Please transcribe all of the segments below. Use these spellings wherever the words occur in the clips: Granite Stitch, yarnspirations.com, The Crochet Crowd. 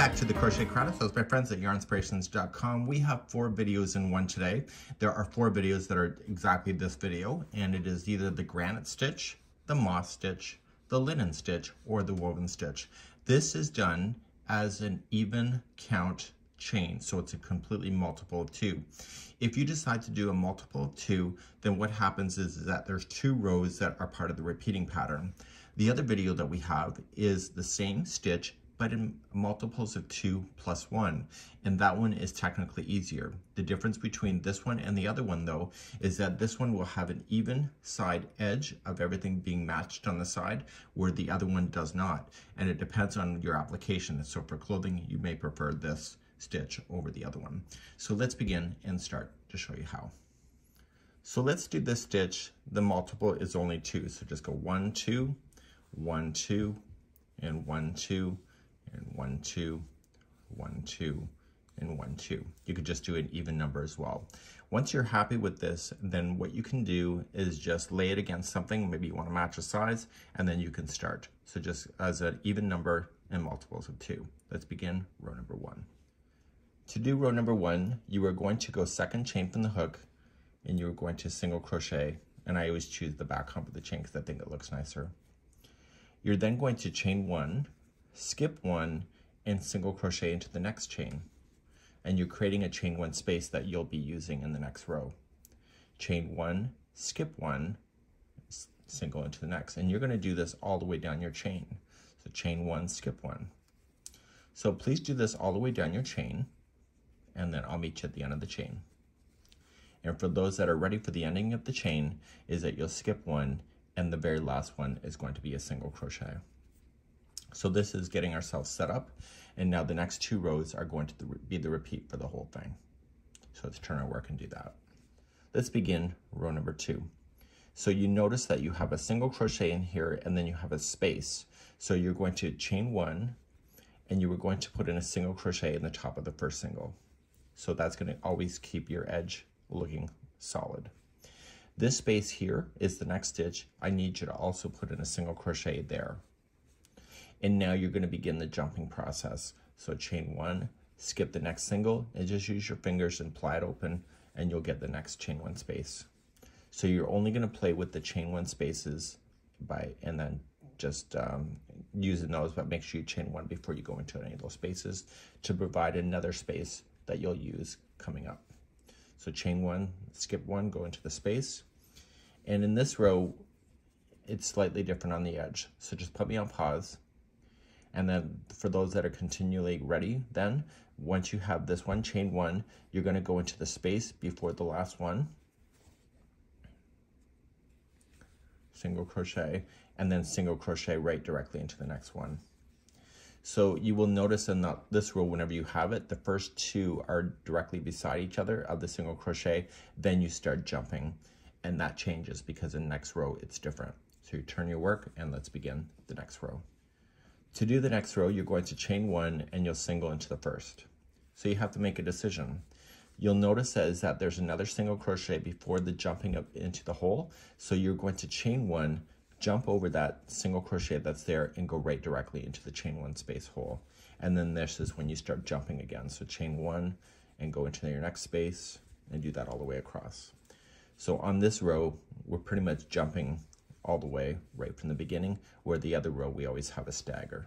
back to the Crochet Crowd. So it's my friends at yarnspirations.com. We have four videos in one today. There are four videos that are exactly this video, and it is either the granite stitch, the moss stitch, the linen stitch, or the woven stitch. This is done as an even count chain, so it's a completely multiple of two. If you decide to do a multiple of two, then what happens is that there's two rows that are part of the repeating pattern. The other video that we have is the same stitch, but in multiples of 2 plus 1. And that one is technically easier. The difference between this one and the other one though, is that this one will have an even side edge of everything being matched on the side, where the other one does not. And it depends on your application. So for clothing, you may prefer this stitch over the other one. So let's begin and start to show you how. So let's do this stitch. The multiple is only 2. So just go 1, 2, 1, 2, and 1, 2, and 1, 2, 1, 2, and 1, 2. You could just do an even number as well. Once you're happy with this, then what you can do is just lay it against something. Maybe you want to match a size, and then you can start. So just as an even number and multiples of 2. Let's begin row number 1. To do row number 1, you are going to go second chain from the hook, and you're going to single crochet. And I always choose the back hump of the chain because I think it looks nicer. You're then going to chain 1, skip 1, and single crochet into the next chain. And you're creating a chain 1 space that you'll be using in the next row. Chain 1, skip 1, single into the next. And you're going to do this all the way down your chain. So chain 1, skip 1. So please do this all the way down your chain, and then I'll meet you at the end of the chain. And for those that are ready for the ending of the chain, is that you'll skip 1, and the very last one is going to be a single crochet. So this is getting ourselves set up, and now the next two rows are going to be the repeat for the whole thing. So let's turn our work and do that. Let's begin row number 2. So you notice that you have a single crochet in here, and then you have a space. So you're going to chain 1, and you are going to put in a single crochet in the top of the first single. So that's going to always keep your edge looking solid. This space here is the next stitch. I need you to also put in a single crochet there. And now you're going to begin the jumping process. So chain 1, skip the next single, and just use your fingers and pry it open, and you'll get the next chain 1 space. So you're only going to play with the chain 1 spaces and then just using those, but make sure you chain 1 before you go into any of those spaces to provide another space that you'll use coming up. So chain 1, skip 1, go into the space. And in this row, it's slightly different on the edge. So just put me on pause. And then for those that are continually ready, then once you have this one, chain 1, you're going to go into the space before the last one, single crochet, and then single crochet right directly into the next one. So you will notice in this row, whenever you have it, the first two are directly beside each other of the single crochet, then you start jumping, and that changes because in the next row it's different. So you turn your work and let's begin the next row. To do the next row, you're going to chain 1 and you'll single into the first. So you have to make a decision. You'll notice is that there's another single crochet before the jumping up into the hole. So you're going to chain 1, jump over that single crochet that's there, and go right directly into the chain 1 space hole. And then this is when you start jumping again. So chain 1 and go into your next space and do that all the way across. So on this row, we're pretty much jumping all the way right from the beginning, where the other row we always have a stagger.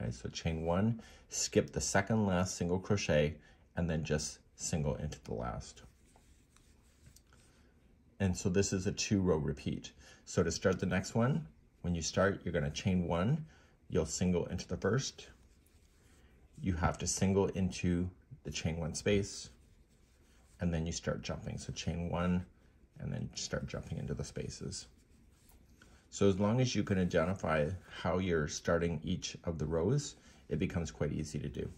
Okay, so chain 1, skip the second last single crochet, and then just single into the last. And so this is a 2-row repeat. So to start the next one, when you start, you're going to chain 1, you'll single into the first, you have to single into the chain 1 space, and then you start jumping. So chain 1, and then start jumping into the spaces. So as long as you can identify how you're starting each of the rows, it becomes quite easy to do.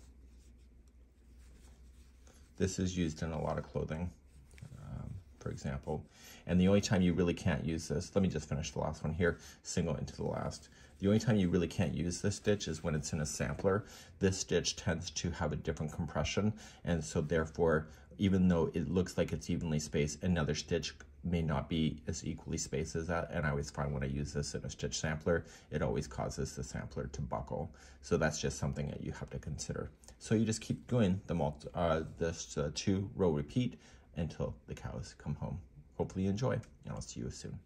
This is used in a lot of clothing, for example. And the only time you really can't use this, let me just finish the last one here, single into the last. The only time you really can't use this stitch is when it's in a sampler. This stitch tends to have a different compression, and so therefore, even though it looks like it's evenly spaced, another stitch may not be as equally spaced as that, and I always find when I use this in a stitch sampler, it always causes the sampler to buckle. So that's just something that you have to consider. So you just keep doing the two row repeat until the cows come home. Hopefully you enjoy, and I'll see you soon.